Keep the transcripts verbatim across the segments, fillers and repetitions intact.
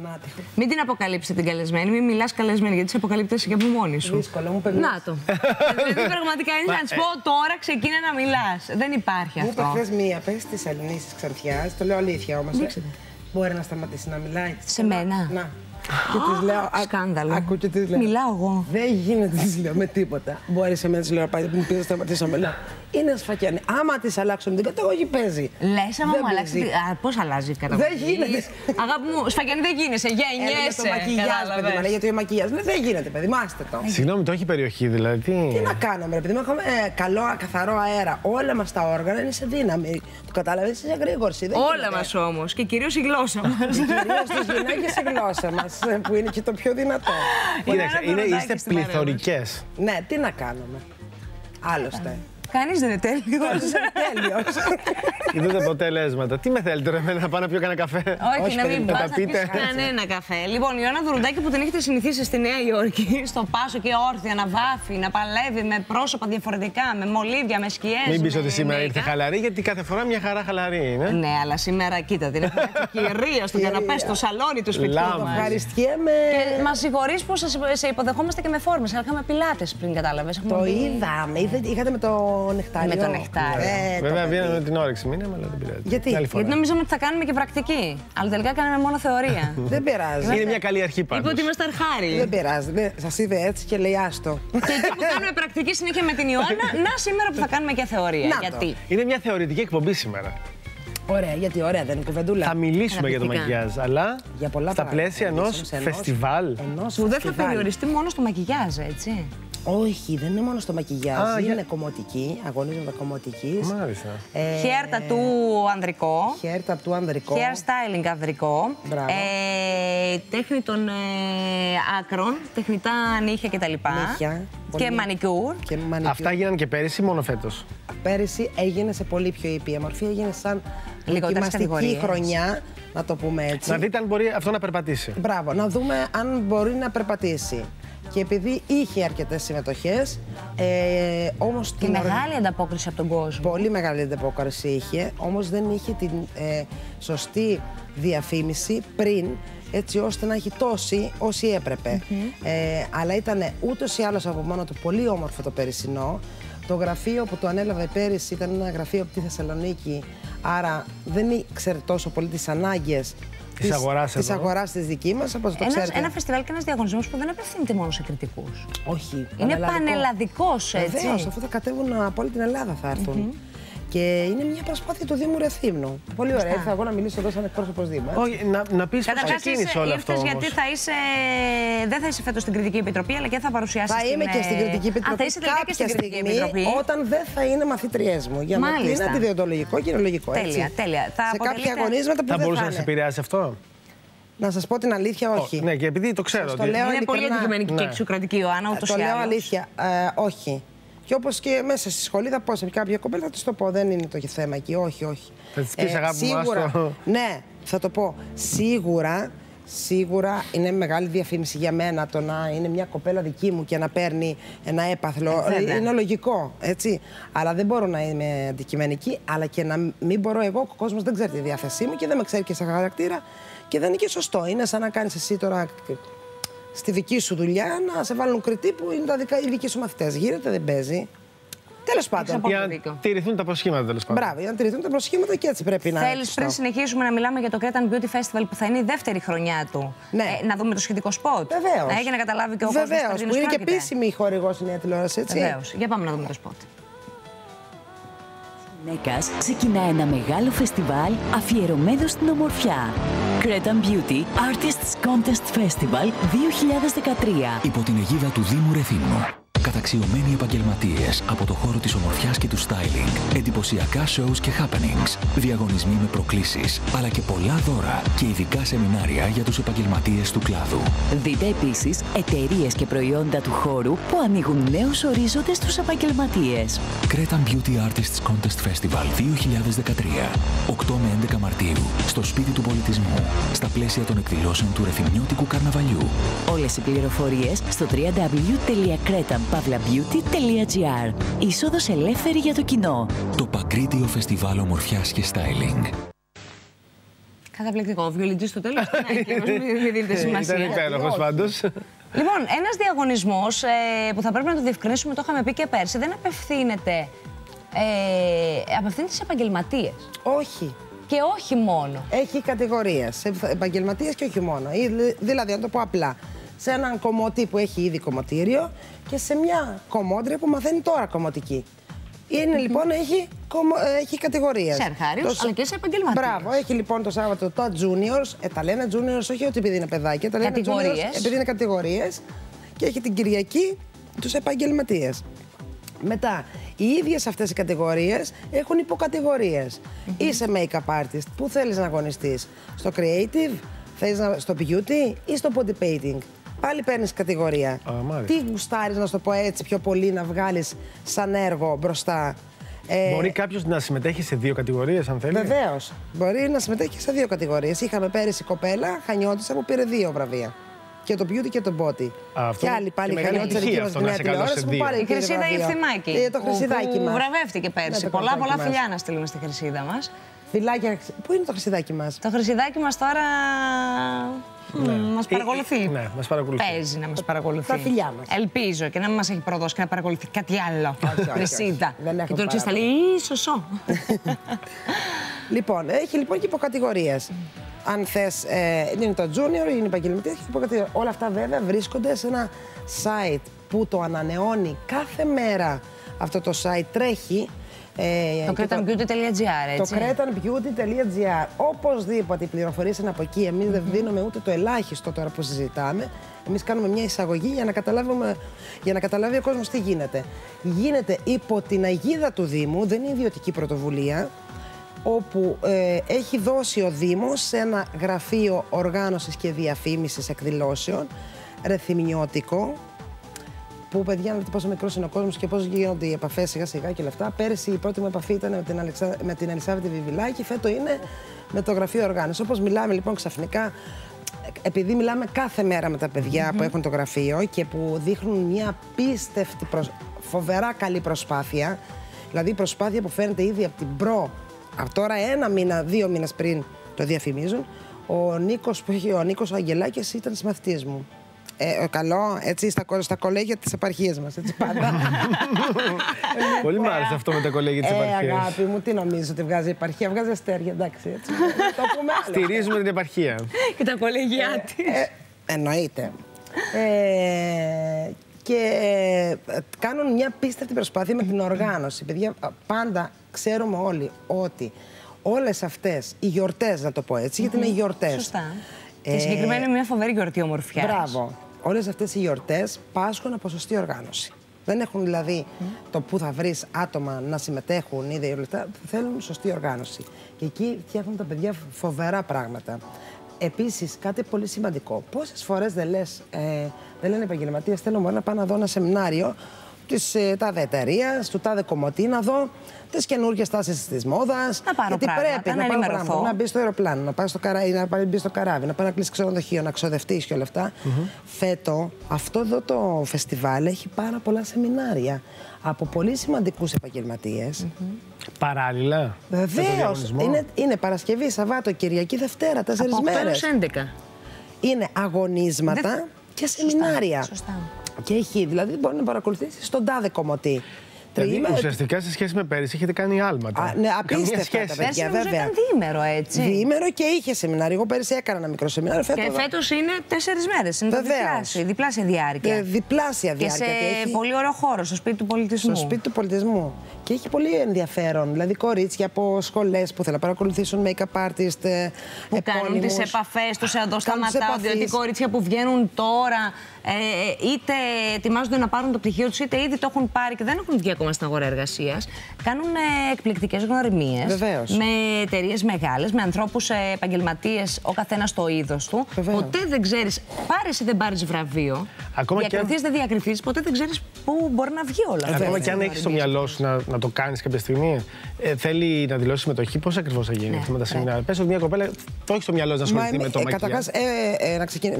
τον άτυχο. Μην την αποκαλύψετε την καλεσμένη, μην μιλάς καλεσμένη, γιατί σε αποκαλύπτεσαι και από μόνη σου. Δύσκολο, μου περνάει. Να το. Δηλαδή, πραγματικά είναι να τη πω τώρα ξεκίνα να μιλάς. Δεν υπάρχει αυτό. Μου είπε χθες μία, πες της Αλυνήσης Ξανθιάς, το λέω αλήθεια όμως. Μπορεί να σταματήσει να μιλάει. Σε μένα. Να. Και τη λέω. Σκάνδαλο. Ακούω και τη λέω. Μιλάω εγώ. Δεν γίνεται, τη λέω με τίποτα. Μπορεί σε μένα τη λέω να πάει, μου πει να σταματήσω να μιλάω. Είναι σφακιάνη. Άμα τη αλλάξουν την καταγωγή, παίζει. Λε, άμα μου αλλάξει. Πώ αλλάζει η καταγωγή. Δεν γίνεται. Αγάπη μου, σφακιάνη δεν γίνεσαι. Γέννιεσαι. Γιατί ο μακιγιάζ δεν γίνεται, παιδί μου, άστε το. Συγγνώμη, το έχει περιοχή δηλαδή. Τι να κάνουμε, επειδή έχουμε καλό, καθαρό αέρα. Όλα μα τα όργανα είναι σε δύναμη. Το κατάλαβε, είσαι γρήγορση. Όλα μα όμω. Και κυρίω η γλώσσα μα. Κυρίω στι γυναίκε η γλώσσα μα. Που είναι και το πιο δυνατό. Είναι, είστε πληθωρικές. Ναι, τι να κάνουμε. Άλλωστε. Κανείς δεν είναι τέλειος. Και δείτε αποτελέσματα. Τι με θέλετε, ρε, να πάω να πιω κανένα καφέ. Όχι, να μην πάω να πείτε κανένα καφέ. Λοιπόν, η Ιωάννα Δουρουντάκη που την έχετε συνηθίσει στη Νέα Υόρκη, στο Πάσο και όρθια, να βάφει, να παλεύει με πρόσωπα διαφορετικά, με μολύβια, με σκιές. Μην πεις ότι σήμερα ήρθε χαλαρή, γιατί κάθε φορά μια χαρά χαλαρή είναι. Ναι, αλλά σήμερα κοίτα την κυρία στον καναπέ, στο σαλόνι του σπιτιού. Ευχαριστιέμαι. Και μα συγχωρείς που σε υποδεχόμαστε και με φόρμες, αλλά κάναμε πιλάτες πριν, κατάλαβες. Το είδαμε. Είχατε με το. Με το νεκτάρι. Ε, Βέβαια, βγαίναμε την όρεξη μήνυμα, αλλά δεν πειράζει. Γιατί, Γιατί νομίζαμε ότι θα κάνουμε και πρακτική. Αλλά τελικά κάναμε μόνο θεωρία. Δεν πειράζει. Είναι μια καλή αρχή πάντως. Είπε ότι είμαστε αρχάριοι. Δεν πειράζει. Ναι. Σας είδε έτσι και λέει άστο. Και εκεί που κάνουμε πρακτική συνέχεια με την Ιωάννα, να σήμερα που θα κάνουμε και θεωρία. Να, γιατί. Είναι μια θεωρητική εκπομπή σήμερα. Ωραία, γιατί ωραία δεν είναι κουβεντούλα. Θα μιλήσουμε για το μακιγιάζ, αλλά για στα πλαίσια ενός φεστιβάλ. Που δεν θα περιοριστεί μόνο στο μακιγιάζ, έτσι. Όχι, δεν είναι μόνο στο μακιγιάζ, είναι για... κομμωτική, αγωνίζοντα κομμωτικής. Μάλιστα. Ε... Hair tattoo ανδρικό. Hair tattoo ανδρικό. Hair styling ανδρικό. Μπράβο. Ε... Τέχνη των ε... άκρων, τεχνητά νύχια κτλ. Νύχια. Πολύ... Και μανικιούρ. Και μανικιούρ. Αυτά γίνανε και πέρυσι, μόνο φέτος. Πέρυσι έγινε σε πολύ πιο ήπια μορφή, έγινε σαν δοκιμαστική χρονιά. Να το πούμε έτσι. Να δείτε αν μπορεί αυτό να περπατήσει. Μπράβο, να δούμε αν μπορεί να περπατήσει. Και επειδή είχε αρκετές συμμετοχές, ε, όμως... Και την μεγάλη οργ... ανταπόκριση από τον κόσμο. Πολύ μεγάλη ανταπόκριση είχε, όμως δεν είχε την ε, σωστή διαφήμιση πριν, έτσι ώστε να έχει τόση όσοι έπρεπε. Mm-hmm. ε, αλλά ήταν ούτως ή άλλως από μόνο του πολύ όμορφο το περσινό. Το γραφείο που το ανέλαβε πέρυσι ήταν ένα γραφείο από τη Θεσσαλονίκη, άρα δεν ήξερε τόσο πολύ τις ανάγκες της αγοράς, της αγοράς της δική μας, όπως το ξέρετε. Ένα φεστιβάλ και ένας διαγωνισμός που δεν απευθύνεται μόνο σε κριτικούς. Όχι. Είναι πανελλαδικός, έτσι. Βεβαίως, αφού θα κατέβουν από όλη την Ελλάδα θα έρθουν. Mm-hmm. Και είναι μια προσπάθεια του Δήμου Ρεθύμνου. Πολύ ωραία. Ήρθα εγώ να μιλήσω εδώ σαν εκπρόσωπος Δήμου. Όχι, να, να πεις πώς ξεκίνησε όλο αυτό. Όμως. Γιατί θα είσαι, δεν θα είσαι φέτος στην Κριτική Επιτροπή, αλλά και θα παρουσιάσεις. Θα είμαι στην, και στην Κριτική Επιτροπή. Α, θα είσαι τελικά και στην Κριτική Επιτροπή. Όταν δεν θα είναι μαθητριές μου. Για μάλιστα. Να είναι αντιδιοντολογικό και υλογικό. Τέλεια, τέλεια. Θα σε αποτελείτε... κάποια αγωνίσματα που θα δεν θα μπορούσε να σε επηρεάσει αυτό. Να σας πω την αλήθεια, όχι. Ναι, και επειδή το ξέρω. Είναι πολύ αντικειμενική και εξωκρατική Ιωάννα, ούτως ή άλλως. Το λέω αλήθεια. Όχι. Και όπως και μέσα στη σχολή θα πω σε κάποια κοπέλα, θα της το πω. Δεν είναι το θέμα εκεί. Όχι, όχι. Θα της πεις, ε, αγάπη σίγουρα, μου, ναι, θα το πω. Σίγουρα, σίγουρα είναι μεγάλη διαφήμιση για μένα το να είναι μια κοπέλα δική μου και να παίρνει ένα έπαθλο. Ε, είναι λογικό, έτσι. Αλλά δεν μπορώ να είμαι αντικειμενική, αλλά και να μην μπορώ εγώ. Ο κόσμος δεν ξέρει τη διάθεσή μου και δεν με ξέρει και σε χαρακτήρα. Και δεν είναι και σωστό. Είναι σαν να κάνεις εσύ τώρα... στη δική σου δουλειά να σε βάλουν κριτή που είναι τα δικά, οι δικοί σου μαθητές. Γίνεται, δεν παίζει. Τέλος πάντων. Για να τηρηθούν τα προσχήματα, τέλος πάντων. Μπράβο, για να τηρηθούν τα προσχήματα και έτσι πρέπει να. Θέλεις πριν συνεχίσουμε να μιλάμε για το Cretan Beauty Festival που θα είναι η δεύτερη χρονιά του. Ναι. Ε, να δούμε το σχετικό σποτ. Βεβαίως. Να έχει να καταλάβει και ο κόσμος. Βεβαίως. Που είναι και επίσημη η χορηγός η Νέα Τηλεόραση, έτσι. Βεβαίως. Για πάμε να δούμε το σποτ. Νέκας ξεκινά ένα μεγάλο φεστιβάλ αφιερωμένο στην ομορφιά. Cretan Beauty Artists Contest Festival δύο χιλιάδες δεκατρία. Υπό την αιγίδα του Δήμου Ρεθύμνου. Καταξιωμένοι επαγγελματίες από το χώρο της ομορφιάς και του styling. Εντυπωσιακά shows και happenings. Διαγωνισμοί με προκλήσεις, αλλά και πολλά δώρα και ειδικά σεμινάρια για τους επαγγελματίες του κλάδου. Δείτε επίσης εταιρείες και προϊόντα του χώρου που ανοίγουν νέους ορίζοντες στους επαγγελματίες. Cretan Beauty Artists Contest Festival δύο χιλιάδες δεκατρία. οκτώ με έντεκα Μαρτίου. Στο Σπίτι του Πολιτισμού. Στα πλαίσια των εκδηλώσεων του Ρεθυμνιώτικου Καρναβαλιού. Όλες οι πληροφορίες στο www τελεία cretan τελεία com. παύλα μπιούτι τελεία τζι άρ. Είσοδος ελεύθερη για το κοινό. Το Παγκρίτιο Φεστιβάλ Ομορφιάς και Στάιλινγκ. Καταπληκτικό. Ο βιολιτζής στο τέλος. Ναι, και μην δίνετε σημασία. Ήταν υπέροχος πάντως. Λοιπόν, ένας διαγωνισμός ε, που θα πρέπει να το διευκρινίσουμε, το είχαμε πει και πέρσι, δεν απευθύνεται. Ε, απευθύνεται σε επαγγελματίες. Όχι. Και όχι μόνο. Έχει κατηγορίες. Επαγγελματίες και όχι μόνο. Δηλαδή, να το πω απλά. Σε έναν κομμωτή που έχει ήδη κομμωτήριο και σε μια κομμόντρια που μαθαίνει τώρα κομμωτική. Είναι mm-hmm. λοιπόν, έχει, έχει κατηγορίες. Σε αρχάριους, το... αλλά και σε επαγγελματίες. Μπράβο, έχει λοιπόν το Σάββατο τα juniors. Ε, τα λένε juniors, όχι ότι επειδή είναι παιδάκια. Τα λένε juniors, επειδή είναι κατηγορίες. Και έχει την Κυριακή τους επαγγελματίες. Μετά, οι ίδιες αυτές οι κατηγορίες έχουν υποκατηγορίες. Mm-hmm. Είσαι make-up artist, που θέλεις να αγωνιστείς. Στο creative, θέλεις να... στο beauty ή στο body painting. Πάλι παίρνεις κατηγορία. Α, τι γουστάρεις, να σου το πω έτσι, πιο πολύ να βγάλεις σαν έργο μπροστά. Μπορεί ε... κάποιος να συμμετέχει σε δύο κατηγορίες, αν θέλει. Βεβαίως. Μπορεί να συμμετέχει σε δύο κατηγορίες. Είχαμε πέρυσι κοπέλα, χανιώτησα, που πήρε δύο βραβεία. Και το beauty και το body. Αυτό... Και άλλη πάλι χανιώτησα δική μας Νέα Τηλεόραση που πήρε. Η Χρυσίδα Ιφθυμάκη. Ε, το Χρυσιδάκι μας. Βραβεύτηκε πέρυσι. Ναι, πολλά πολλά μας. Φιλιά να στείλουμε στη Χρυσίδα μας. Φιλάκια. Πού είναι το Χρυσιδάκι μας? Το Χρυσιδάκι μας τώρα. Ναι. Mm, μας παρακολουθεί. Ναι, μας παρακολουθεί. Παίζει να μας παρακολουθεί. Τα φιλιά μας. Ελπίζω και να μην μας έχει προδώσει και να παρακολουθεί κάτι άλλο. Χρυσίδα. Και το ρίξεις θα λέει σωσό. Λοιπόν, έχει λοιπόν και υποκατηγορίες. Αν θες, ε, είναι το junior, είναι επαγγελματίας και υποκατηγορίες. Όλα αυτά βέβαια βρίσκονται σε ένα site που το ανανεώνει κάθε μέρα. Αυτό το site τρέχει. Ε, το cretan beauty τελεία gr, έτσι. Το cretan beauty τελεία gr. Οπωσδήποτε οι πληροφορίες είναι από εκεί. Εμείς mm -hmm. δεν δίνουμε ούτε το ελάχιστο τώρα που συζητάμε. Εμείς κάνουμε μια εισαγωγή για να, καταλάβουμε, για να καταλάβει ο κόσμος τι γίνεται. Γίνεται υπό την αιγίδα του Δήμου, δεν είναι ιδιωτική πρωτοβουλία, όπου ε, έχει δώσει ο Δήμος σε ένα γραφείο οργάνωσης και διαφήμισης εκδηλώσεων, ρεθυμνιώτικο. Που, παιδιά, να δείτε πόσο μικρός είναι ο κόσμος και πώς γίνονται οι επαφές σιγά-σιγά και λεφτά. Πέρυσι η πρώτη μου επαφή ήταν με την, Αλεξα... με την Ελισάβετη Βιβυλάκη, φέτο είναι με το γραφείο οργάνωση. Όπως μιλάμε λοιπόν ξαφνικά, επειδή μιλάμε κάθε μέρα με τα παιδιά mm-hmm. που έχουν το γραφείο και που δείχνουν μια απίστευτη, προσ... φοβερά καλή προσπάθεια, δηλαδή προσπάθεια που φαίνεται ήδη από την προ, από τώρα ένα μήνα, δύο μήνες πριν το διαφημίζουν. Ο Νίκος, που είχε... ο Νίκος ο Αγγελάκης ήταν συμμαθητής μου. Ε, καλό, έτσι, στα, στα κολέγια της επαρχίας μας, έτσι πάντα. Πολύ μου άρεσε αυτό με τα κολέγια της ε, επαρχίας. Αγάπη μου, τι νομίζεις ότι βγάζει η επαρχία? Βγάζει αστέρια, εντάξει, έτσι. Το πούμε άλλο. Στηρίζουμε την επαρχία. Και τα κολέγια της. Ε, ε, εννοείται. Ε, και ε, κάνουν μια απίστευτη προσπάθεια με την οργάνωση. Παιδιά, πάντα ξέρουμε όλοι ότι όλες αυτές οι γιορτές, να το πω έτσι, γιατί είναι γιορτές. Σωστά. Και συγκεκριμένα είναι μια φοβερή γιορτή ομορφιάς. Μπράβο. Όλες αυτές οι γιορτές πάσχουν από σωστή οργάνωση. Δεν έχουν δηλαδή mm. το που θα βρεις άτομα να συμμετέχουν ή διαβλητά. Θέλουν σωστή οργάνωση. Και εκεί φτιάχνουν τα παιδιά φοβερά πράγματα. Επίσης, κάτι πολύ σημαντικό. Πόσες φορές δεν, λες, ε, δεν λένε επαγγελματίες, θέλω μόνο να πάω να δω ένα σεμινάριο της ε, τάδε εταιρείας, του τάδε κομμωτή, να δω τις καινούργιες τάσεις της μόδας. Να πάρω πράγματα, πρέπει, να, να ενημερωθώ. Να μπει στο αεροπλάνο, να πάει στο, καρά... να μπει στο καράβι, να πάει να κλείσει ξενοδοχείο, να ξοδευτείς και όλα αυτά. Mm -hmm. Φέτο, αυτό εδώ το φεστιβάλ έχει πάρα πολλά σεμινάρια από πολύ σημαντικούς επαγγελματίες. Mm -hmm. Παράλληλα. Βεβαίως. Είναι, είναι Παρασκευή, Σαββάτο, Κυριακή, Δευτέρα, τέσσερις μέρες. Από έντεκα. Είναι αγωνίσματα Δε... και σεμινάρια. Σωστά. Και έχει, δηλαδή μπορεί να παρακολουθήσει στον τάδε κομμωτή. Δηλαδή, ουσιαστικά σε σχέση με πέρυσι είχετε κάνει άλματα. Α, ναι, απίστευτα τα παιδιά, βέβαια. Πέρυσι ήταν διήμερο, έτσι. Διήμερο και είχε σεμινάριο. Εγώ πέρυσι έκανα ένα μικρό σεμινάριο. Και φέτος, φέτος είναι τέσσερις μέρες. Είναι διπλάσια, διπλάσια διάρκεια. Και διπλάσια διάρκεια. Και σε έχει... πολύ ωραίο χώρο, στο Σπίτι του Πολιτισμού. Στο Σπίτι του Πολιτισμού. Και έχει πολύ ενδιαφέρον. Δηλαδή, κορίτσια από σχολές που θέλουν να παρακολουθήσουν make-up artist. Που επώνυμους, κάνουν τις επαφές τους, εδώ σταματάω. Διότι κορίτσια που βγαίνουν τώρα, ε, είτε ετοιμάζονται να πάρουν το πτυχίο τους, είτε ήδη το έχουν πάρει και δεν έχουν βγει ακόμα στην αγορά εργασίας. Κάνουν ε, εκπληκτικές γνωριμίες. Βεβαίως. Με εταιρείες μεγάλες, με ανθρώπους ε, επαγγελματίες, ο καθένας το είδος του. Βεβαίως. Ποτέ δεν ξέρεις, πάρεις ή δεν πάρεις βραβείο. Διακριθείς, αν... δεν διακριθείς, ποτέ δεν ξέρεις πού μπορεί να βγει όλα αυτά. Ακόμα και αν έχεις στο μυαλό σου να, να το κάνεις κάποια στιγμή. Ε, θέλει να δηλώσει συμμετοχή. Πώς ακριβώς θα γίνει αυτό με τα σεμινάρια? Πες ότι μια κοπέλα το έχει στο μυαλό να ασχοληθεί με το μακιγιάζ. Καταρχάς,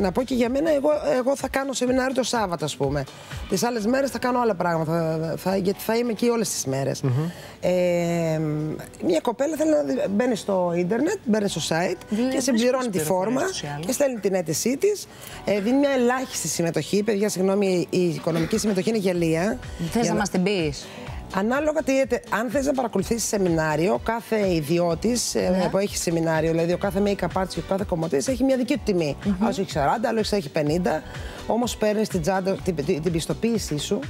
να πω και για μένα, εγώ θα κάνω σεμινάριο το Σάββατο, ας πούμε. Τις άλλες μέρες θα κάνω άλλα πράγματα, γιατί θα είμαι εκεί όλες τις μέρες. Μια κοπέλα θέλει να μπαίνει στο ίντερνετ, μπαίνει στο site και συμπληρώνει τη φόρμα και στέλνει την αίτησή της. Δίνει μια ελάχιστη συμμετοχή. Παιδιά, συγγνώμη, η οικονομική συμμετοχή είναι γελία. Θες να μας την πεις? Ανάλογα τι, αν θες να παρακολουθήσεις σεμινάριο, κάθε ιδιώτης yeah. που έχει σεμινάριο, δηλαδή ο κάθε make-up artist και ο κάθε κομμωτής έχει μια δική του τιμή. Mm -hmm. Άλλος έχει σαράντα, άλλος έχει πενήντα, όμως παίρνεις την, την, την πιστοποίησή σου.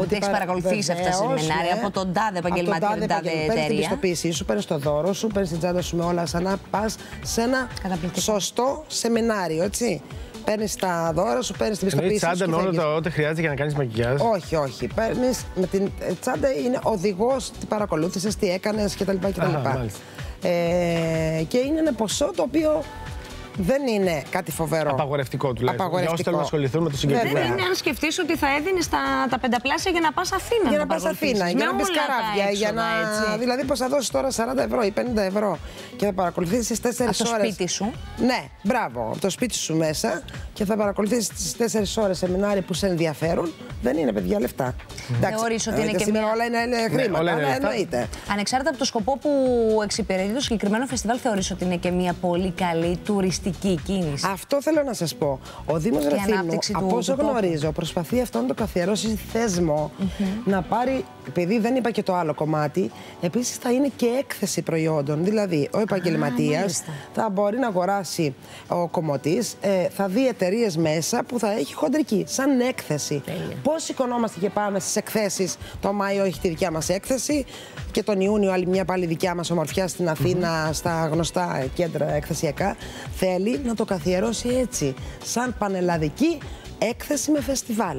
Ότι έχει παρακολουθήσει αυτά τα σεμινάρια από τον τάδε επαγγελματία και την τάδε εταιρεία. Παίρνει την πιστοποίησή σου, παίρνει το δώρο σου, παίρνει την τσάντα σου με όλα, σαν να πα σε ένα σωστό σεμινάριο, έτσι. Παίρνει τα δώρα σου, παίρνει την πιστοποίησή σου. Παίρνει τσάντα με όλα ό,τι χρειάζεται για να κάνει μακιγιάζ. Όχι, όχι. Παίρνει με την τσάντα, είναι οδηγό, τι παρακολούθησε, τι έκανε κτλ. Και είναι ένα ποσό το οποίο δεν είναι κάτι φοβερό. Απαγορευτικό τουλάχιστον. Για όσοι θέλουν να ασχοληθούν με το συγκεκριμένο. Δεν είναι αν σκεφτείς ότι θα έδινες τα, τα πενταπλάσια για να πας Αθήνα. Για να πας Αθήνα, για να μπεις καράβια. Για να... Έτσι. Δηλαδή, πως θα δώσεις τώρα σαράντα ευρώ ή πενήντα ευρώ και θα παρακολουθήσεις τέσσερις ώρες. Από το σπίτι σου. Ναι, μπράβο. Από το σπίτι σου μέσα και θα παρακολουθήσεις τις τέσσερις ώρες σεμινάρια που σε ενδιαφέρουν. Δεν είναι, παιδιά, λεφτά. Θεωρείς ότι είναι και σήμερα όλα είναι χρήματα. Ανεξάρτητα από το σκοπό που εξυπηρετεί το συγκεκριμένο φεστιβάλ, θεωρείς ότι είναι και μια πολύ καλή τουριστική κίνηση? Αυτό θέλω να σας πω. Ο Δήμος Ρεθύμνου, από όσο γνωρίζω, προσπαθεί αυτό να το καθιερώσει θεσμό, mm-hmm. να πάρει, επειδή δεν είπα και το άλλο κομμάτι, επίσης θα είναι και έκθεση προϊόντων. Δηλαδή, ο επαγγελματίας ah, θα μπορεί να αγοράσει ο κομμωτής, ε, θα δει εταιρείες μέσα που θα έχει χοντρική, σαν έκθεση. Τέλεια. Πώς σηκωνόμαστε και πάμε στις εκθέσεις? Το Μάιο έχει τη δικιά μας έκθεση και τον Ιούνιο άλλη μια πάλι δικιά μας ομορφιά στην Αθήνα, mm-hmm. στα γνωστά κέντρα εκθεσιακά. Θέλει να το καθιερώσει έτσι, σαν πανελλαδική έκθεση με φεστιβάλ.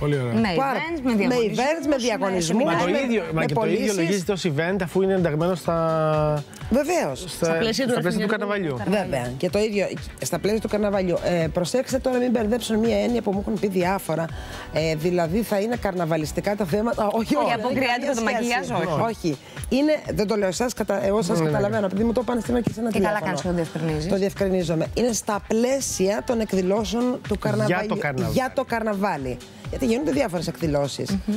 Πολύ ωραία. Με events, με διαγωνισμούς, με, με, με, με πωλήσεις. Το ίδιο λογίζεται ως event, αφού είναι ενταγμένο στα... Βεβαίως. Στα, στα πλαίσια του, του καρναβαλιού. Βέβαια. Και το ίδιο στα πλαίσια του καρναβαλιού. Ε, προσέξτε τώρα, μην μπερδέψουν μία έννοια που μου έχουν πει διάφορα. Ε, δηλαδή θα είναι καρναβαλιστικά τα θέματα. Όχι, όχι. Αποκριάτικα το μακιγιάζ, όχι. Όχι. Είναι, δεν το λέω εσάς, κατα... εγώ σας mm. καταλαβαίνω, επειδή μου το πάνε στην αρχή σε ένα τηλέφωνο. Και καλά κάνεις, το διευκρινίζεις. Το διευκρινίζομαι. Είναι στα πλαίσια των εκδηλώσεων του καρναβαλιού. Για το καρναβάλι. Γιατί γίνονται διάφορες εκδηλώσεις. Mm-hmm.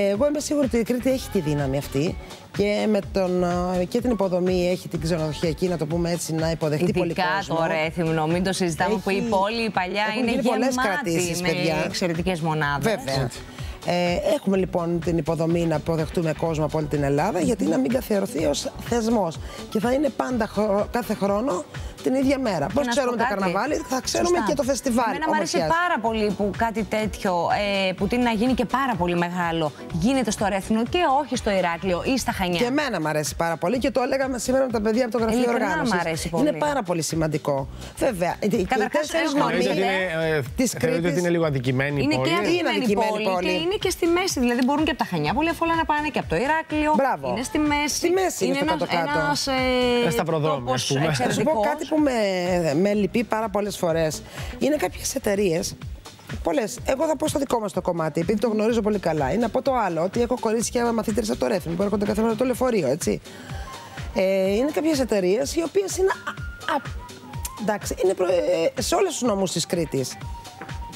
ε, εγώ είμαι σίγουρη ότι η Κρήτη έχει τη δύναμη αυτή και, με τον, και την υποδομή έχει την ξενοδοχειακή, να το πούμε έτσι, να υποδεχτεί πολύ κόσμο. Ειδικά το Ρέθυμνο, μην το συζητάμε, έχει... που η πόλη η παλιά έχουν είναι γεμάτη με παιδιά. Εξαιρετικές μονάδες. Βέβαια. Ε, έχουμε λοιπόν την υποδομή να αποδεχτούμε κόσμο από όλη την Ελλάδα, γιατί να μην καθιερωθεί ως θεσμός. Και θα είναι πάντα χρο... κάθε χρόνο την ίδια μέρα. Πώς ξέρουμε το καρναβάλι, θα ξέρουμε Σωστά. και το φεστιβάλ. Εμένα μου αρέσει πάρα πολύ που κάτι τέτοιο ε, που τείνει να γίνει και πάρα πολύ μεγάλο γίνεται στο Ρέθυμνο και όχι στο Ηράκλειο ή στα Χανιά. Και εμένα μου αρέσει πάρα πολύ και το έλεγαμε σήμερα με τα παιδιά από το γραφείο οργάνωσης. Είναι πάρα πολύ σημαντικό. Βέβαια. Καταρχάς, θεωρείτε ότι είναι λίγο αδικημένη η πόλη. Είναι αδικημένη πόλη. Είναι και στη μέση, δηλαδή μπορούν και από τα Χανιά πολύ εύκολα να πάνε και από το Ηράκλειο. Μπράβο. Είναι στη μέση. Στη μέση είναι, είναι στο κάτω-κάτω. Ένας, ε, σταυροδρόμιος, πούμε. Θα σου πω κάτι που με, με λυπεί πάρα πολλές φορές. Είναι κάποιες εταιρείες, πολλές. Εγώ θα πω στο δικό μας το κομμάτι, επειδή το γνωρίζω πολύ καλά. Είναι από το άλλο, ότι έχω κορίτσια μαθήτρες από το Ρέθυμνο που έρχονται κάθε μέρα από το λεωφορείο, έτσι. Ε, είναι κάποιες εταιρείες οι οποίες είναι. Α, α, εντάξει, είναι προ, ε, σε όλους τους νόμους της Κρήτης.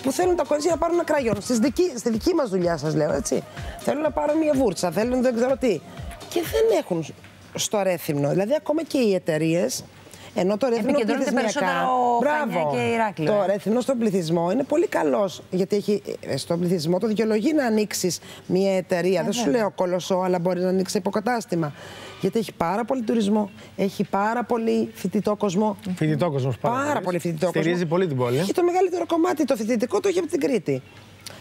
Που θέλουν τα κορίτσια να πάρουν ένα κραγιόν. Στη δική, στη δική μας δουλειά, σας λέω, έτσι. Θέλουν να πάρουν μια βούρτσα, θέλουν δεν ξέρω τι. Και δεν έχουν στο Ρέθυμνο. Δηλαδή, ακόμα και οι εταιρείες, ενώ το Ρέθυμνο πληθυσμιακά. Μπράβο. Και το Ρέθυμνο στον πληθυσμό είναι πολύ καλός. Γιατί έχει, στον πληθυσμό το δικαιολογεί να ανοίξεις μια εταιρεία. Ε, δεν σου λέω κολοσσό, αλλά μπορεί να ανοίξει υποκατάστημα. Γιατί έχει πάρα πολύ τουρισμό, έχει πάρα πολύ φοιτητό κόσμο. Φοιτητό κόσμο, πάρα, πάρα πολύ φοιτητό κόσμο. Στηρίζει πολύ την πόλη. Και το μεγαλύτερο κομμάτι, το φοιτητικό, το έχει από την Κρήτη.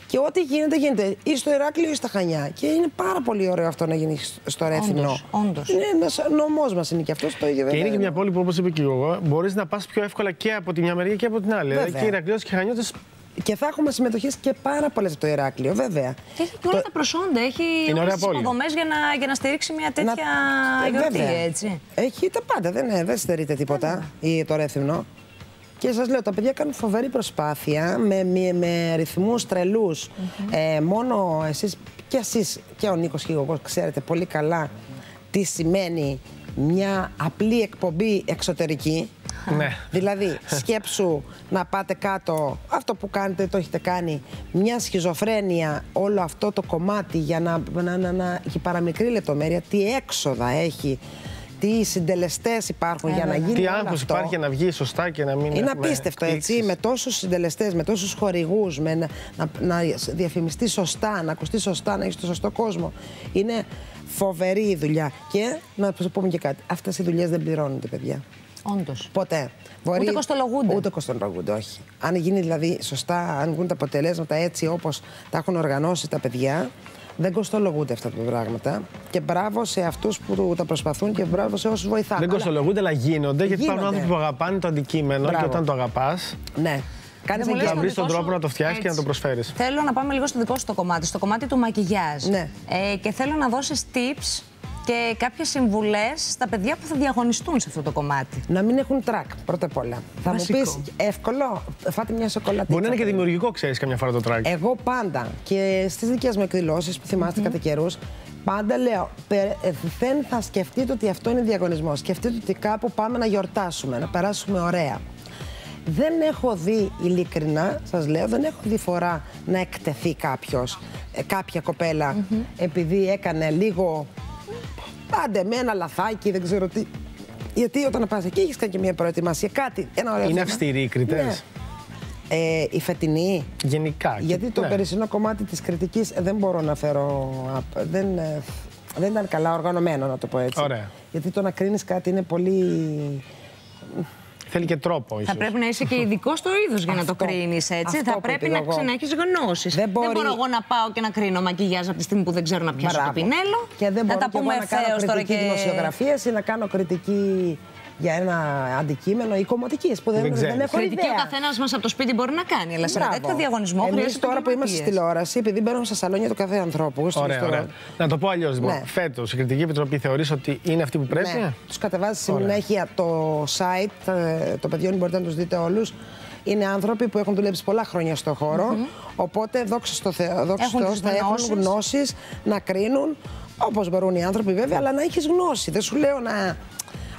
Και ό,τι γίνεται, γίνεται ή στο Ηράκλειο ή στα Χανιά. Και είναι πάρα πολύ ωραίο αυτό να γίνει στο Ρέθυμνο. Όντως. Είναι ένας νομός μας, είναι και αυτό το ίδιο. Και είναι και μια πόλη που, όπως είπε και εγώ, μπορείς να πας πιο εύκολα και από τη μια μεριά και από την άλλη. Βέβαια. Δηλαδή και Ηρακλείος και Χανιώτες. Και θα έχουμε συμμετοχές και πάρα πολλές από το Ηράκλειο, βέβαια. Και έχει όλα το... τα προσόντα, έχει όλες τις υποδομές για να, για να στηρίξει μια τέτοια να... γιορτή, έτσι. Έχει τα πάντα, δεν, ναι, δεν στερείται τίποτα ή το Ρέθυμνο. Και σας λέω, τα παιδιά κάνουν φοβερή προσπάθεια με, με, με ρυθμούς τρελούς. Mm-hmm. ε, μόνο εσείς Και εσείς και ο Νίκος και εγώ ξέρετε πολύ καλά τι σημαίνει μια απλή εκπομπή εξωτερική. Ναι. Δηλαδή, σκέψου να πάτε κάτω, αυτό που κάνετε το έχετε κάνει, μια σχιζοφρένεια, όλο αυτό το κομμάτι για να, να, να, να έχει παραμικρή λεπτομέρεια, τι έξοδα έχει, τι συντελεστές υπάρχουν, Έλα. για να γίνει τι όλο αυτό. Υπάρχει για να βγει σωστά και να μην... Είναι απίστευτο, εκπλήξεις. έτσι, με τόσους συντελεστές, με τόσους χορηγούς, με να, να, να διαφημιστεί σωστά, να ακουστεί σωστά, να έχει το σωστό κόσμο. Είναι φοβερή η δουλειά. Και να σου πούμε και κάτι, αυτές οι δουλειές δεν πληρώνονται, παιδιά. Όντως. Ποτέ. Μπορεί... Ούτε κοστολογούνται. Ούτε κοστολογούνται, όχι. Αν γίνει δηλαδή σωστά, αν γίνουν τα αποτελέσματα έτσι όπως τα έχουν οργανώσει τα παιδιά, δεν κοστολογούνται αυτά τα πράγματα. Και μπράβο σε αυτούς που τα προσπαθούν και μπράβο σε όσους βοηθάνε. Δεν κοστολογούνται, αλλά, αλλά γίνονται, γιατί υπάρχουν άνθρωποι που αγαπάνε το αντικείμενο, μπράβο. και όταν το αγαπάς. Ναι. Κάνεις να βρεις τον τρόπο σου... να το φτιάξεις και να το προσφέρεις. Θέλω να πάμε λίγο στο δικό σου το κομμάτι, στο κομμάτι του μακιγιάζ. Ναι. Ε, και θέλω να δώσεις tips. Και κάποιες συμβουλές στα παιδιά που θα διαγωνιστούν σε αυτό το κομμάτι. Να μην έχουν τρακ, πρώτα απ' όλα. Θα Βασικό. μου πεις, εύκολο, φάτε μια σοκολατίτσα. Μπορεί να είναι και δημιουργικό, ξέρεις, καμιά φορά το τρακ. Εγώ πάντα και στις δικές μου εκδηλώσεις που θυμάστε mm-hmm. κατά καιρούς, πάντα λέω, δεν θα σκεφτείτε ότι αυτό είναι διαγωνισμός. Σκεφτείτε ότι κάπου πάμε να γιορτάσουμε, να περάσουμε ωραία. Δεν έχω δει, ειλικρινά σας λέω, δεν έχω δει φορά να εκτεθεί κάποιος, κάποια κοπέλα, mm-hmm. επειδή έκανε λίγο. Πάντε με ένα λαθάκι, δεν ξέρω τι. Γιατί όταν πας εκεί έχεις κάνει και μια προετοιμασία, κάτι, ένα ωραίο. Είναι αυστηροί οι κριτές. Ναι. Ε, οι φετινοί. Γενικά. Γιατί ναι. το περσινό κομμάτι της κριτικής δεν μπορώ να φέρω. Δεν, δεν ήταν καλά οργανωμένο, να το πω έτσι. Ωραία. Γιατί το να κρίνεις κάτι είναι πολύ. Θέλει και τρόπο, ίσως. Θα πρέπει να είσαι και ειδικό στο είδος για να αυτό, το κρίνεις, έτσι. Θα πρέπει να ξαναέχεις γνώσεις. Δεν, μπορεί... δεν μπορώ εγώ να πάω και να κρίνω μακιγιάζ από τη στιγμή που δεν ξέρω να πιάσω Μπράβο. το πινέλο. Και δεν μπορώ να τα πούμε ευθέως τώρα. Να κάνω κριτική και... δημοσιογραφίας ή να κάνω κριτική για ένα αντικείμενο ή κομμωτικής που δεν, δεν, δεν έχω κριτική ιδέα. Ο καθένας μας από το σπίτι μπορεί να κάνει, αλλά σε τέτοιο διαγωνισμό χρειάζεται. Εμείς τώρα που είμαστε στη τηλεόραση, επειδή μπαίνουμε στα σαλόνια του κάθε ανθρώπου. Ωραία, ωραία. Να το πω αλλιώς λοιπόν. Ναι. Φέτος, η Κριτική Επιτροπή θεωρείς ότι είναι αυτή που πρέπει. Ναι. Τους κατεβάζει συνέχεια το site, το παιδιό, μπορείτε να τους δείτε όλους. Είναι άνθρωποι που έχουν δουλέψει πολλά χρόνια στον χώρο. Mm-hmm. Οπότε, δόξα στο Θεό, θα έχουν γνώσεις να κρίνουν όπως μπορούν οι άνθρωποι, βέβαια, αλλά να έχεις γνώση. Δεν σου λέω να.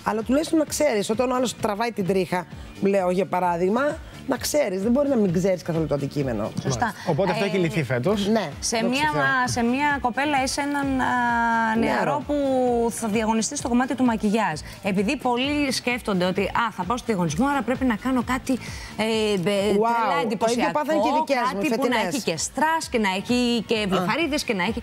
Αλλά τουλάχιστον να ξέρεις, όταν ο άλλος τραβάει την τρίχα, λέω για παράδειγμα, να ξέρεις, δεν μπορεί να μην ξέρεις καθόλου το αντικείμενο. Σωστά. Οπότε αυτό ε, έχει λυθεί φέτος. Ναι. Σε, μία, σε μία κοπέλα ή σε έναν α, νεαρό που θα διαγωνιστεί στο κομμάτι του μακιγιάζ. Επειδή πολλοί σκέφτονται ότι α, θα πάω στο διαγωνισμό, άρα πρέπει να κάνω κάτι ε, wow, τρελά εντυπωσιακό, το ίδιο και κάτι μου, που να έχει και στρας και να έχει και βλεφαρίδες και να έχει...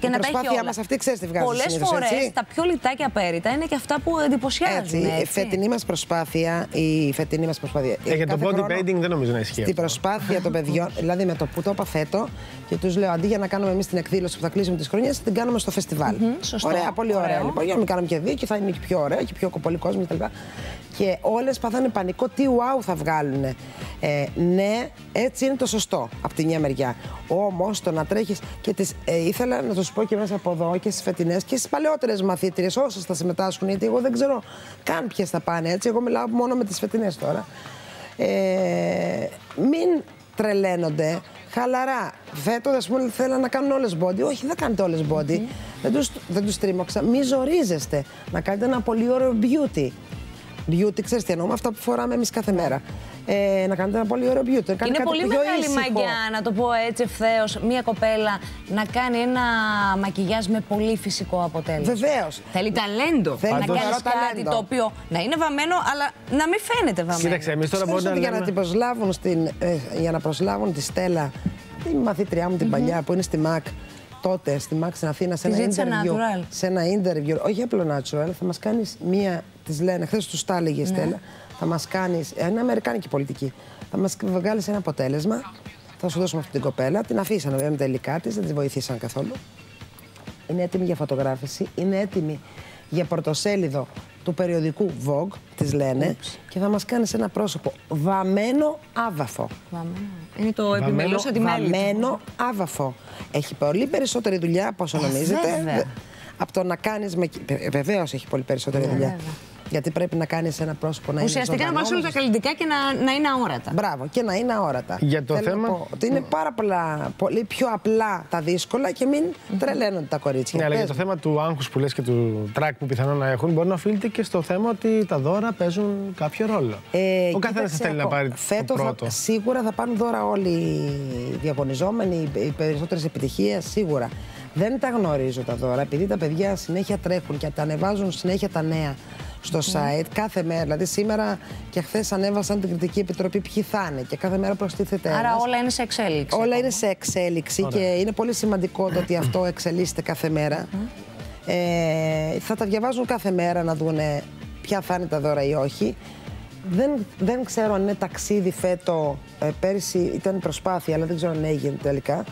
Και η να προσπάθειά μας αυτή, ξέρεις τι βγάζει συνήθως, έτσι. Πολλές φορές τα πιο λιτάκια πέριτα είναι και αυτά που εντυπωσιάζουν. Έτσι, έτσι. Η φετινή μας προσπάθεια, η φετινή μας προσπάθεια. Ε, για το body painting δεν νομίζω να ισχύει. Την προσπάθεια των παιδιών, δηλαδή με το που το είπα φέτο και τους λέω, αντί για να κάνουμε εμείς την εκδήλωση που θα κλείσουμε τις χρονιές, την κάνουμε στο φεστιβάλ. Mm-hmm, ωραία, πολύ ωραία, ωραία λοιπόν. Για να μην κάνουμε και δύο και θα είναι και πιο ωραία και πιο πολύ κόσμο κτλ. Και όλες παθάνε πανικό, τι wow θα βγάλουν. Ε, ναι, έτσι είναι το σωστό από τη μια μεριά. Όμως το να τρέχεις. Και τις, ε, ήθελα να τους πω και μέσα από εδώ και στις φετινές και στις παλαιότερες μαθήτριες, όσες θα συμμετάσχουν, γιατί εγώ δεν ξέρω καν ποιες θα πάνε έτσι. Εγώ μιλάω μόνο με τις φετινές τώρα. Ε, μην τρελαίνονται. Χαλαρά. Φέτο, α πούμε, θέλανε να κάνουν όλες body. Όχι, δεν κάνετε όλες body. Mm. Δεν τους, δεν τους τρίμωξα. Μη ζορίζεστε. Να κάνετε ένα πολύ ωραίο beauty. Beauty, ξέρεις τι εννοούμε, αυτά που φοράμε εμείς κάθε μέρα. Ε, να κάνετε ένα πολύ ωραίο beauty. Είναι κάτι πολύ μεγάλη μαγιά, να το πω έτσι ευθέως, μία κοπέλα να κάνει ένα μακιγιάζ με πολύ φυσικό αποτέλεσμα. Βεβαίως. Θέλει ταλέντο. Θέλει να κάνεις κάτι το οποίο να είναι βαμμένο, αλλά να μην φαίνεται βαμμένο. Κοίταξε, εμείς τώρα μπορούμε να... Για να την προσλάβουν στην, ε, για να προσλάβουν τη Στέλλα, τη μαθήτριά μου την mm-hmm. παλιά που είναι στη μακ. Τότε στη Μάξ στην Αθήνα, σε ένα interview, σε ένα interview, όχι απλό natural, θα μας κάνεις μία, τις λένε, χθες τους τα έλεγε η Στέλλα, θα μας κάνεις, είναι αμερικάνικη πολιτική, θα μας βγάλεις ένα αποτέλεσμα, θα σου δώσουμε αυτή την κοπέλα, την αφήσανε με τελικά της, δεν της βοηθήσαν καθόλου. Είναι έτοιμη για φωτογράφηση, είναι έτοιμη για πρωτοσέλιδο του περιοδικού Vogue, τις λένε, Oops. και θα μας κάνεις ένα πρόσωπο βαμμένο άβαφο. Βαμμένο. Είναι το επιμέλος αντιμέλητο. Βαμμένο άβαφο. Έχει πολύ περισσότερη δουλειά από όσο νομίζετε. Από το να κάνεις με... Βεβαίως έχει πολύ περισσότερη δουλειά. Γιατί πρέπει να κάνεις ένα πρόσωπο να ουσιαστικά είναι ζωντανό. Ουσιαστικά να βάλεις όλα τα καλλιτικά και να, να είναι αόρατα. Μπράβο, και να είναι αόρατα. Για το θέλω θέμα. Πω, ότι είναι πάρα πολλά, πολύ πιο απλά τα δύσκολα και μην τρελαίνονται τα κορίτσια. Ναι, αλλά για το θέμα του άγχους που λες και του τρακ που πιθανόν να έχουν, μπορεί να οφείλεται και στο θέμα ότι τα δώρα παίζουν κάποιο ρόλο. Ε, Ο καθένας θα θέλει να πάρει το πρώτο. Θα, σίγουρα θα πάρουν δώρα όλοι οι διαγωνιζόμενοι, οι περισσότερες επιτυχίες, σίγουρα. Δεν τα γνωρίζω τα δώρα, επειδή τα παιδιά συνέχεια τρέχουν και τα ανεβάζουν συνέχεια τα νέα στο site, mm. κάθε μέρα. Δηλαδή, σήμερα και χθες ανέβασαν την κριτική επιτροπή ποιοι θα είναι και κάθε μέρα προστίθεται ένας. Άρα όλα είναι σε εξέλιξη. Όλα είναι σε εξέλιξη. Ωραία. Και είναι πολύ σημαντικό το ότι αυτό εξελίσσεται κάθε μέρα. Mm. Ε, θα τα διαβάζουν κάθε μέρα να δουν ποια θα είναι τα δώρα ή όχι. Δεν, δεν ξέρω αν είναι ταξίδι φέτο. Ε, πέρυσι ήταν προσπάθεια, αλλά δεν ξέρω αν έγινε τελικά.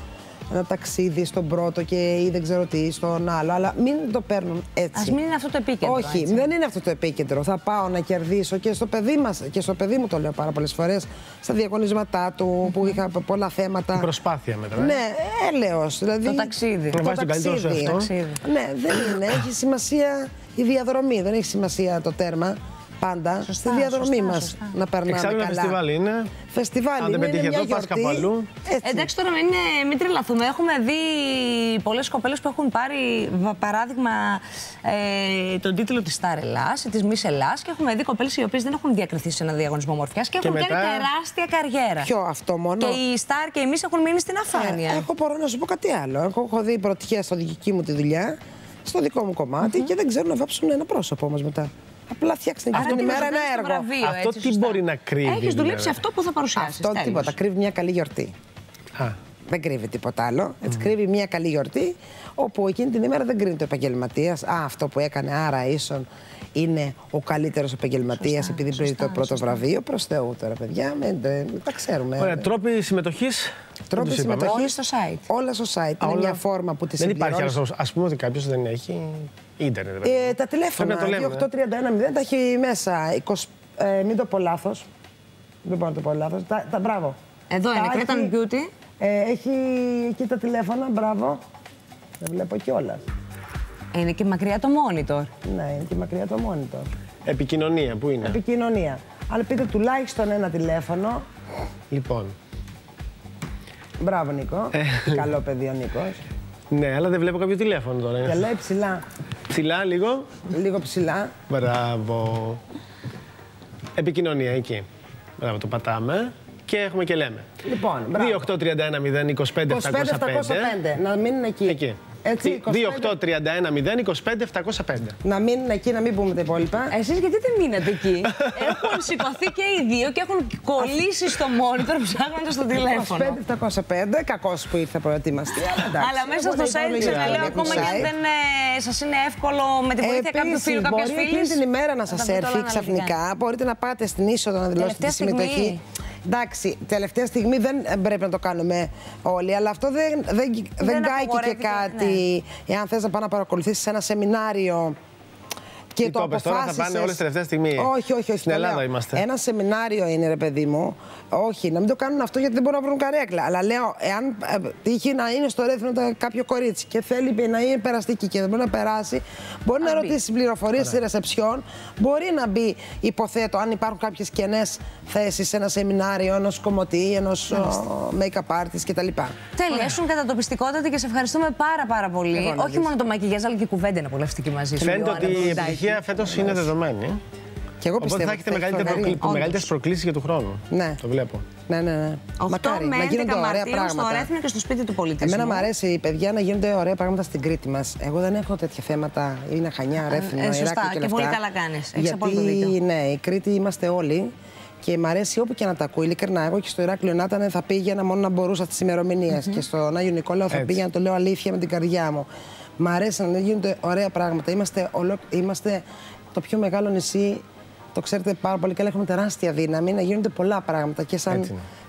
Ένα ταξίδι στον πρώτο και ή δεν ξέρω τι στον άλλο. Αλλά μην το παίρνουν έτσι. Ας μην είναι αυτό το επίκεντρο. Όχι, έτσι. Δεν είναι αυτό το επίκεντρο. Θα πάω να κερδίσω και στο παιδί μας, και στο παιδί μου το λέω πάρα πολλές φορές, στα διαγωνίσματά του mm-hmm. που είχα πολλά θέματα. Η προσπάθεια μετά. Ναι, έλεος. Δηλαδή, το ταξίδι. Το, το ταξίδι. Σε αυτό. ταξίδι. Ναι, δεν είναι. Έχει σημασία η διαδρομή, δεν έχει σημασία το τέρμα. Πάντα σωστά, στη διαδρομή μας να περνάμε εξάλλου καλά. Φεστιβάλ είναι. Φεστιβάλ είναι, είναι μια γιορτή. Εντάξει τώρα είναι, μην τρελαθούμε. Έχουμε δει πολλές κοπέλες που έχουν πάρει παράδειγμα ε, τον τίτλο της Star Ελλάς ή της Miss Ελλάς και έχουμε δει κοπέλες οι οποίες δεν έχουν διακριθεί σε ένα διαγωνισμό μορφιάς και έχουν και μετά... κάνει τεράστια καριέρα. Ποιο αυτό μόνο. Και οι Star και οι Miss έχουν μείνει στην αφάνεια. Ε, έχω μπορώ να σου πω κάτι άλλο. Έχω, έχω δει πρωτυχία στο δική μου τη δουλειά, στο δικό μου κομμάτι mm-hmm. και δεν ξέρουν να βάψουν ένα πρόσωπο όμως μετά. Απλά φτιάξτε την ημέρα ένα έργο. Βραβείο, αυτό έτσι, τι σωστά. μπορεί να κρύβει. Έχεις δουλέψει αυτό που θα παρουσιάσεις. Αυτό τέλος. Τίποτα. Κρύβει μια καλή γιορτή. Α. Δεν κρύβει τίποτα άλλο. Έτσι, mm. κρύβει μια καλή γιορτή, όπου εκείνη την ημέρα δεν κρίνει το επαγγελματίας. Α, αυτό που έκανε άρα ίσον είναι ο καλύτερος επαγγελματίας επειδή πήρε το πρώτο σωστά. βραβείο. Προς Θεού τώρα, παιδιά. Με, δε, τα ξέρουμε. Ωραία, τρόποι συμμετοχής. Τρόποι συμμετοχής στο site. Όλα στο site. Είναι μια φόρμα που τη συμπληρώνεις. Δεν υπάρχει άλλος. Ας πούμε ότι κάποιος δεν έχει. Ίντερνετ, ε, τα τηλέφωνα δύο οκτώ τρία ένα μηδέν τα έχει μέσα. είκοσι, ε, μην το πω λάθος. Δεν μπορώ να το πω λάθος. Τα, τα, μπράβο. Εδώ τα είναι, Cretan Beauty. Ε, έχει εκεί τα τηλέφωνα, μπράβο. Δεν βλέπω κιόλας. Είναι και μακριά το monitor. Ναι, είναι και μακριά το monitor. Επικοινωνία, πού είναι. Επικοινωνία. Αλλά πείτε τουλάχιστον ένα τηλέφωνο. Λοιπόν. Μπράβο, Νίκο. Καλό παιδί ο Νίκος. Ναι, αλλά δεν βλέπω κάποιο τηλέφωνο τώρα. Και λέει ψηλά. Ψηλά λίγο. Λίγο ψηλά. Μπράβο. Επικοινωνία εκεί. Μπράβο, το πατάμε. Και έχουμε και λέμε. Λοιπόν, μπράβο. δύο οκτώ τρία ένα μηδέν είκοσι πέντε επτακόσια πέντε. Να μείνουν εκεί. Εκεί. Έτσι, δύο οκτώ τρία ένα μηδέν είκοσι πέντε επτακόσια πέντε. Να μείνουν εκεί, να μην πούμε τα υπόλοιπα. Εσείς γιατί δεν μείνετε εκεί. Έχουν σηκωθεί και οι δύο και έχουν κολλήσει στο monitor ψάχνοντας το τηλέφωνο. είκοσι πέντε επτακόσια πέντε, κακώς που ήρθε προετοιμαστεί. Αλλά μέσα στο site ξαναλέω ακόμα και αν δεν σας είναι εύκολο με τη βοήθεια κάποιου φίλου, κάποιας φίλης. Μπορεί την ημέρα να σας έρθει ξαφνικά. Μπορείτε να πάτε στην είσοδο να δηλώσετε τη συμμετοχή. Εντάξει, τελευταία στιγμή δεν πρέπει να το κάνουμε όλοι, αλλά αυτό δεν, δεν, δεν, δεν κάει και κάτι. Ναι. Εάν θες να πάει να παρακολουθήσεις ένα σεμινάριο και τι το αποφάσισες... Τώρα θα πάνε όλες τελευταία στιγμή. Όχι, όχι, όχι. Στην Ελλάδα είμαστε. Ένα σεμινάριο είναι, ρε παιδί μου. Όχι, να μην το κάνουν αυτό γιατί δεν μπορούν να βρουν καρέκλα. Αλλά λέω, εάν τύχει να είναι στο Ρέθυμνο κάποιο κορίτσι και θέλει να είναι περαστική και δεν μπορεί να περάσει, μπορεί αν να μπει. Ρωτήσει πληροφορίες στη ρεσεψιόν, μπορεί να μπει, υποθέτω, αν υπάρχουν κάποιες κενές θέσεις σε ένα σεμινάριο, ενός κομμωτή, ενός make-up artist κτλ. Τελειώσουν κατατοπιστικότατη και σε ευχαριστούμε πάρα, πάρα πολύ. Εγώ, όχι μόνο το μακιγιάζ, αλλά και η κουβέντα είναι απολαυστική μαζί σου. Φαίνεται ότι η επιτυχία φέτος είναι δεδομένη. Και εγώ οπότε θα έχετε μεγαλύτερες προκλήσεις για του χρόνου. Ναι. Το βλέπω. Ναι, ναι, ναι. Μακάρι να γίνονται ωραία πράγματα. Στο Ρέθυμνο και στο Σπίτι του Πολιτισμού. Εμένα μου αρέσει οι παιδιά να γίνονται ωραία πράγματα στην Κρήτη μας. Εγώ δεν έχω τέτοια θέματα. Είναι Χανιά, Ρέθυμνο, Ηράκλειο και λεφτά. Και πολύ καλά κάνεις. Έχεις απόλυτο δίκιο. Ναι, η Κρήτη είμαστε όλοι. Και μ' αρέσει όπου και να τα ακούει. Ειλικρινά, εγώ και στο Ηράκλειο να ήταν θα πήγαινα μόνο να μπορούσα τις ημερομηνίες. Mm-hmm. Και στον Άγιο Νικόλαο θα πήγαινα να το λέω αλήθεια με την καρδιά μου. Μ' αρέσει να γίνονται ωραία πράγματα. Είμαστε το πιο μεγάλο νησί. Το ξέρετε πάρα πολύ καλά, έχουμε τεράστια δύναμη να γίνονται πολλά πράγματα και σαν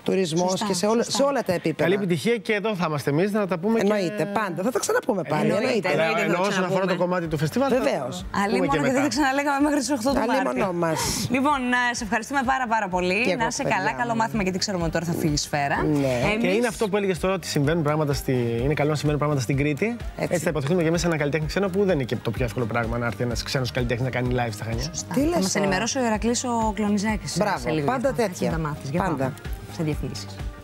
τουρισμός σωστά, και σε όλα, σε όλα τα επίπεδα. Καλή επιτυχία και εδώ θα είμαστε εμείς, να τα πούμε και... Εννοείται, πάντα. Θα τα ξαναπούμε πάλι. Εννοείται. Εννοείται. Εννοώ όσον αφορά το κομμάτι του φεστιβάλ. Βεβαίως. Αλλήμον και, και δεν τα ξαναλέγαμε μέχρι τις οκτώ του Μάρτη. Μας. Λοιπόν, σε ευχαριστούμε πάρα πάρα πολύ. Και να είσαι καλά. Καλό μάθημα, γιατί ξέρουμε τώρα θα φύγει σφαίρα. Ναι. Εμείς... Και είναι αυτό που έλεγες τώρα, ότι συμβαίνουν πράγματα στη... είναι καλό να συμβαίνουν πράγματα στην Κρήτη. Έτσι, Έτσι θα υποθεθούμε και εμείς ένα καλλιτέχνη ξένο, που δεν είναι και το πιο εύκολο πράγμα να έρθει ένας ξένος καλλιτέχνης να κάνει live στα Χανιά. Θα μας ενημερώσει ο Ηρακλής ο Κλονιζάκης. Μπράβο, πάντα τέτοια. Σε διαφήμιση.